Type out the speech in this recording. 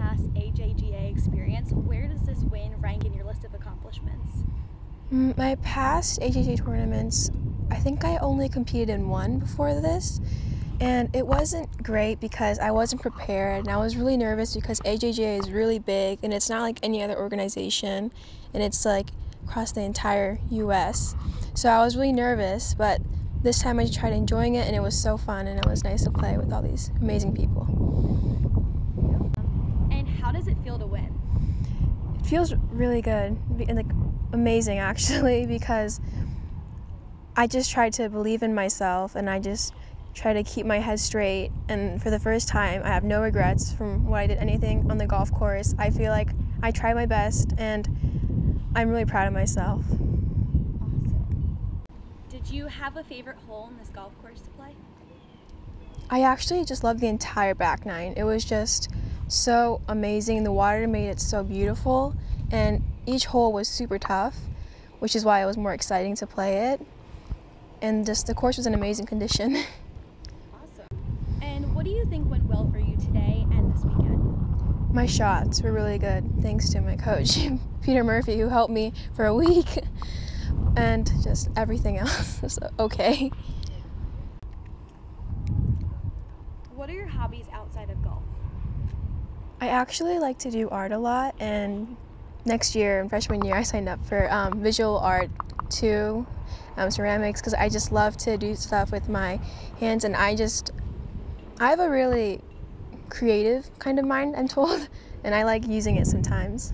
past AJGA experience, where does this win rank in your list of accomplishments? My past AJGA tournaments, I think I only competed in one before this, and it wasn't great because I wasn't prepared, and I was really nervous because AJGA is really big, and it's not like any other organization, and it's like across the entire U.S. So I was really nervous, but this time I tried enjoying it, and it was so fun, and it was nice to play with all these amazing people. And how does it feel to win? It feels really good, and like amazing actually, because I just tried to believe in myself, and I just try to keep my head straight, and for the first time I have no regrets from what I did anything on the golf course. I feel like I tried my best, and I'm really proud of myself. Awesome. Did you have a favorite hole in this golf course to play? I actually just loved the entire back nine. It was just so amazing. The water made it so beautiful, and each hole was super tough, which is why it was more exciting to play it. And just the course was in amazing condition. Awesome. And what do you think went well for you today and this weekend? My shots were really good, thanks to my coach, Peter Murphy, who helped me for a week. And just everything else was okay. What are your hobbies outside of golf? I actually like to do art a lot, and next year, in freshman year, I signed up for visual art too. Ceramics, because I just love to do stuff with my hands, and I have a really creative kind of mind, I'm told, and I like using it sometimes.